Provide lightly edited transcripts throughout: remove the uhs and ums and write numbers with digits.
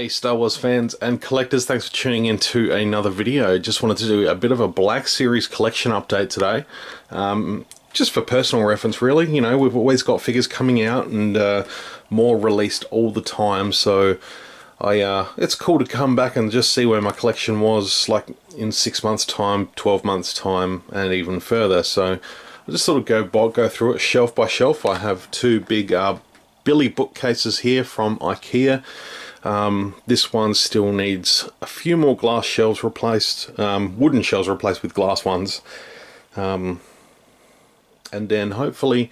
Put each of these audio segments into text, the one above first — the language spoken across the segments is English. Hey Star Wars fans and collectors, thanks for tuning in to another video. Just wanted to do a bit of a Black Series collection update today. Just for personal reference really, you know, we've always got figures coming out and more released all the time, so it's cool to come back and just see where my collection was like in 6 months time, 12 months time and even further. So I just sort of go through it shelf by shelf. I have two big Billy bookcases here from IKEA. This one still needs a few more glass shelves replaced, wooden shelves replaced with glass ones, and then hopefully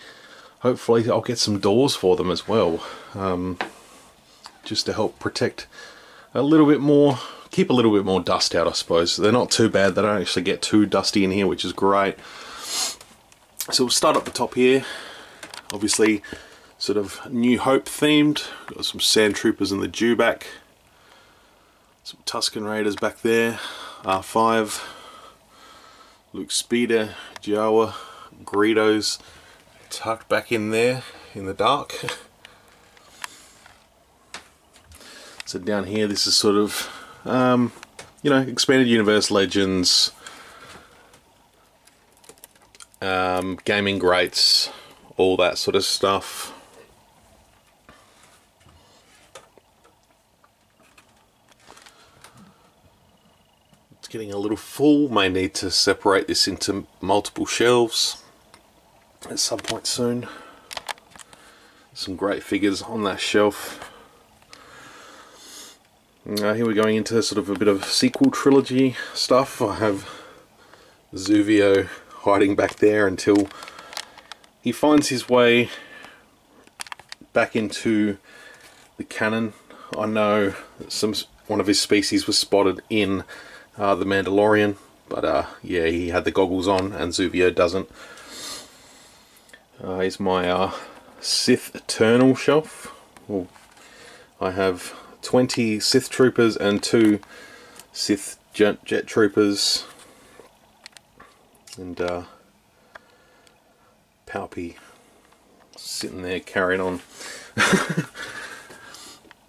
I'll get some doors for them as well, just to help protect a little bit more, keep a little bit more dust out I suppose. They're not too bad, they don't actually get too dusty in here, which is great. So we'll start at the top here, obviously sort of New Hope themed. Got some Sand Troopers in the Dewback, some Tusken Raiders back there, R5, Luke Speeder, Jawa, Greedos tucked back in there in the dark. So down here, this is sort of you know, Expanded Universe Legends, gaming greats, all that sort of stuff. Getting a little full, may need to separate this into multiple shelves at some point soon. Some great figures on that shelf. Here we're going into sort of a bit of sequel trilogy stuff. I have Zuvio hiding back there until he finds his way back into the canon. I know that one of his species was spotted in the Mandalorian, but yeah, he had the goggles on and Zuvio doesn't. Here's my Sith Eternal shelf. Well, I have 20 Sith troopers and 2 Sith jet troopers, and Palpy sitting there carrying on.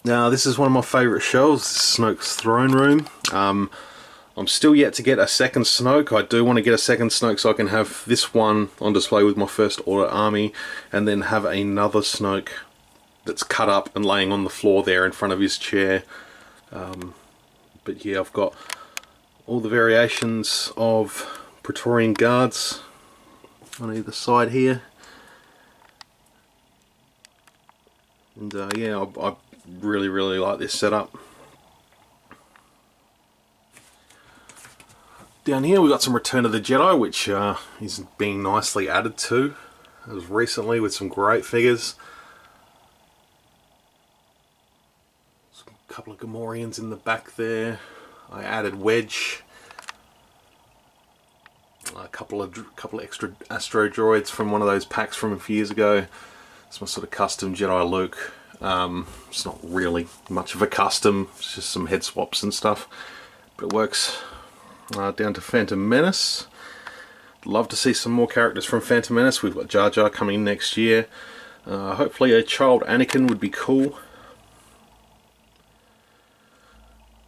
Now this is one of my favourite shelves, Snoke's throne room. I'm still yet to get a second Snoke. I do want to get a second Snoke so I can have this one on display with my First Order army, and then have another Snoke that's cut up and laying on the floor there in front of his chair. But yeah, I've got all the variations of Praetorian Guards on either side here. And yeah, I really like this setup. Down here we've got some Return of the Jedi, which is being nicely added to. It was recently with some great figures. A couple of Gamorreans in the back there. I added Wedge. A couple of extra Astro Droids from one of those packs from a few years ago. It's my sort of custom Jedi Luke. It's not really much of a custom, it's just some head swaps and stuff, but it works. Down to Phantom Menace. Love to see some more characters from Phantom Menace. We've got Jar Jar coming next year. Hopefully a child Anakin would be cool.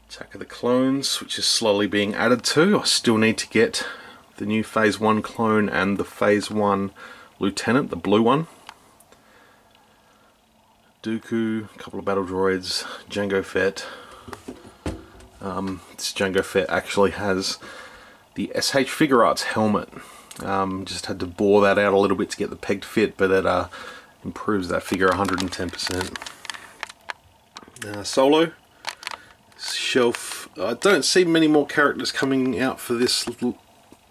Attack of the Clones, which is slowly being added to. I still need to get the new Phase 1 clone and the Phase 1 lieutenant, the blue one. Dooku, a couple of battle droids, Jango Fett. This Jango Fett actually has the SH Figure Arts helmet. Just had to bore that out a little bit to get the peg to fit, but it improves that figure 110%. Solo shelf. I don't see many more characters coming out for this little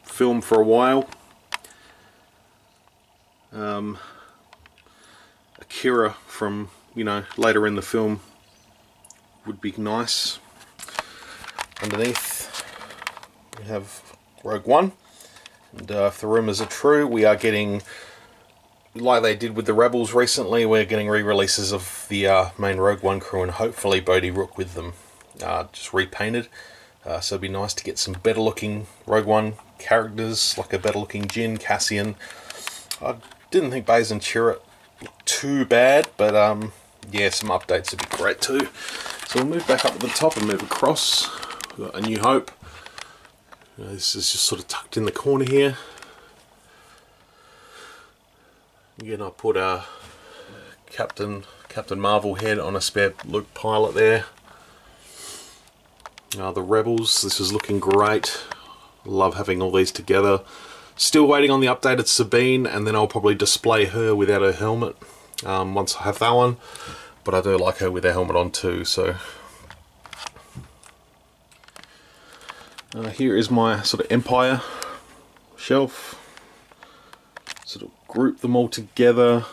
film for a while. Akira from, you know, later in the film would be nice. Underneath we have Rogue One, and if the rumours are true, we are getting, like they did with the Rebels recently, we're getting re-releases of the main Rogue One crew and hopefully Bodhi Rook with them, just repainted. So it'd be nice to get some better looking Rogue One characters, like a better looking Jyn, Cassian. I didn't think Baze and Chirrut looked too bad, but yeah, some updates would be great too. So we'll move back up to the top and move across. We've got A New Hope. This is just sort of tucked in the corner here. Again, I put a Captain Marvel head on a spare Luke pilot there. The Rebels, this is looking great. Love having all these together. Still waiting on the updated Sabine, and then I'll probably display her without her helmet once I have that one. But I do like her with her helmet on too, so. Here is my sort of Empire shelf. Sort of group them all together.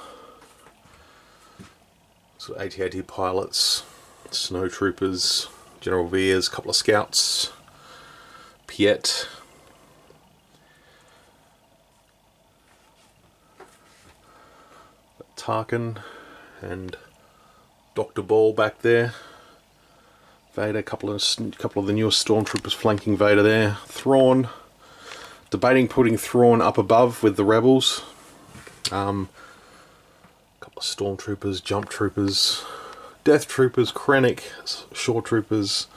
Sort of IG-88 pilots, snow troopers, General Veers, a couple of scouts, Piet. Tarkin and Dr. Ball back there. Vader, a couple of the newest stormtroopers flanking Vader there. Thrawn, debating putting Thrawn up above with the Rebels. A couple of stormtroopers, jump troopers, death troopers, Krennic, shore troopers.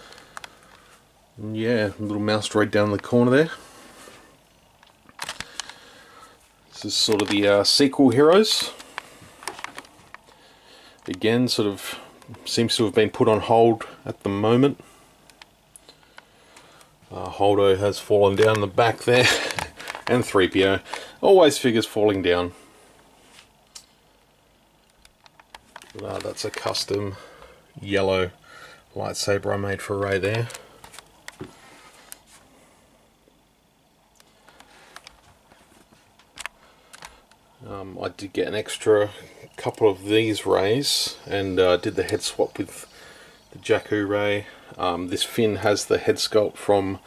And yeah, a little mouse droid down in the corner there. This is sort of the sequel heroes. Again, sort of seems to have been put on hold at the moment. Holdo has fallen down the back there, and 3PO. Always figures falling down. That's a custom yellow lightsaber I made for Ray there. I did get an extra couple of these rays and did the head swap with the Jakku ray. This fin has the head sculpt from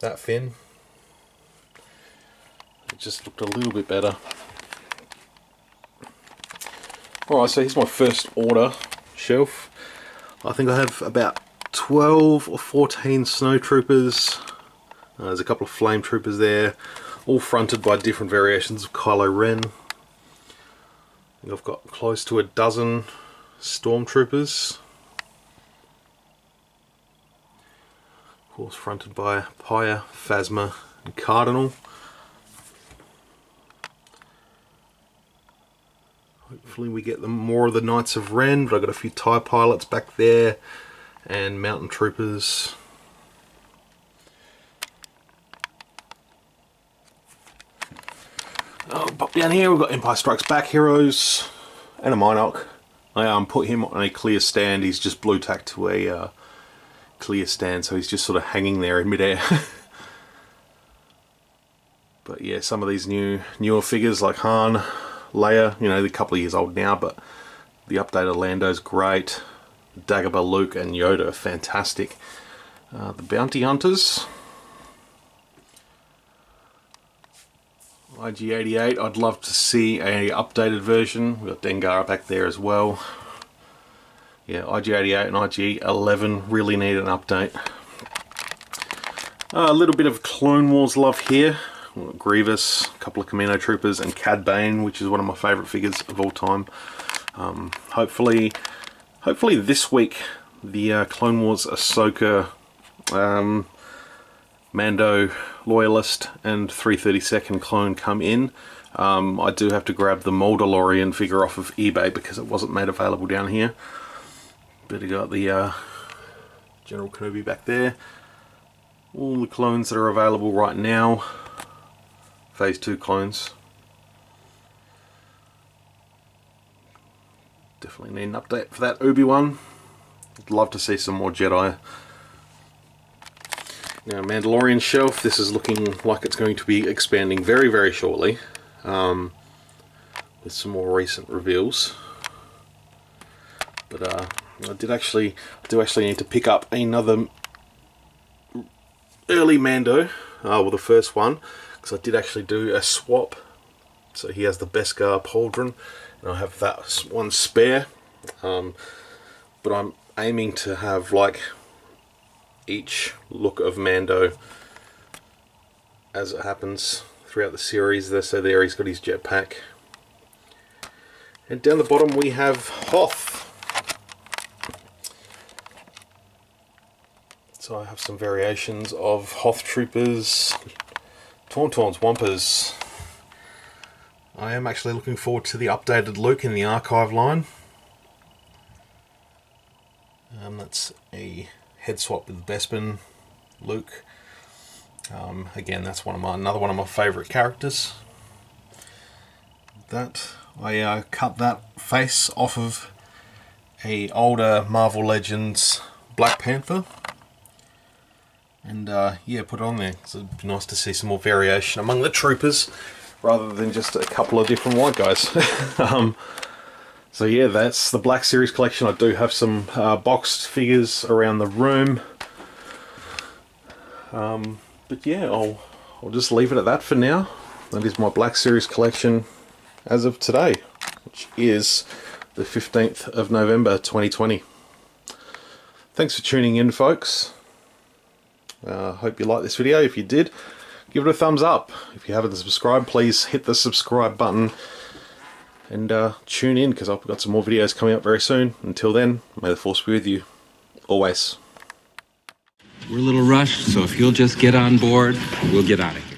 that fin. It just looked a little bit better. Alright, so here's my First Order shelf. I think I have about 12 or 14 snow troopers. There's a couple of flame troopers there. All fronted by different variations of Kylo Ren. I've got close to a dozen stormtroopers. Of course, fronted by Pyre, Phasma, and Cardinal. Hopefully, we get more of the Knights of Ren, but I've got a few TIE pilots back there and mountain troopers. Pop down here, we've got Empire Strikes Back heroes and a Minoc. I put him on a clear stand. He's just blue tacked to a clear stand, so he's just sort of hanging there in midair. But yeah, some of these newer figures like Han, Leia, you know, they're a couple of years old now, but the updated Lando's great. Dagobah, Luke, and Yoda are fantastic. The Bounty Hunters. IG-88, I'd love to see an updated version. We've got Dengara back there as well. Yeah, IG-88 and IG-11 really need an update. A little bit of Clone Wars love here. We've got Grievous, a couple of Kamino Troopers, and Cad Bane, which is one of my favourite figures of all time. Hopefully this week the Clone Wars Ahsoka Mando Loyalist and 332nd clone come in. I do have to grab the Mandalorian figure off of eBay because it wasn't made available down here. But I got the General Kenobi back there. All the clones that are available right now. Phase 2 clones. Definitely need an update for that Obi-Wan. I'd love to see some more Jedi. Now, Mandalorian shelf, this is looking like it's going to be expanding very, very shortly with some more recent reveals. But I do actually need to pick up another early Mando, well, the first one, because I did actually do a swap. So he has the Beskar pauldron, and I have that one spare. But I'm aiming to have, like, each look of Mando as it happens throughout the series. So there he's got his jetpack. And down the bottom we have Hoth. So I have some variations of Hoth Troopers, Tauntauns, Wampas. I am actually looking forward to the updated Luke in the archive line. That's a head swap with Bespin Luke. Again, that's another one of my favourite characters. That I cut that face off of an older Marvel Legends Black Panther, and yeah, put it on there because it'd be nice to see some more variation among the troopers rather than just a couple of different white guys. So yeah, that's the Black Series collection. I do have some boxed figures around the room, but yeah, I'll just leave it at that for now. That is my Black Series collection as of today, which is the 15th of November 2020. Thanks for tuning in, folks. Hope you liked this video. If you did, give it a thumbs up. If you haven't subscribed, please hit the subscribe button and tune in, because I've got some more videos coming up very soon. Until then, may the force be with you always. We're a little rushed, so if you'll just get on board, we'll get on it.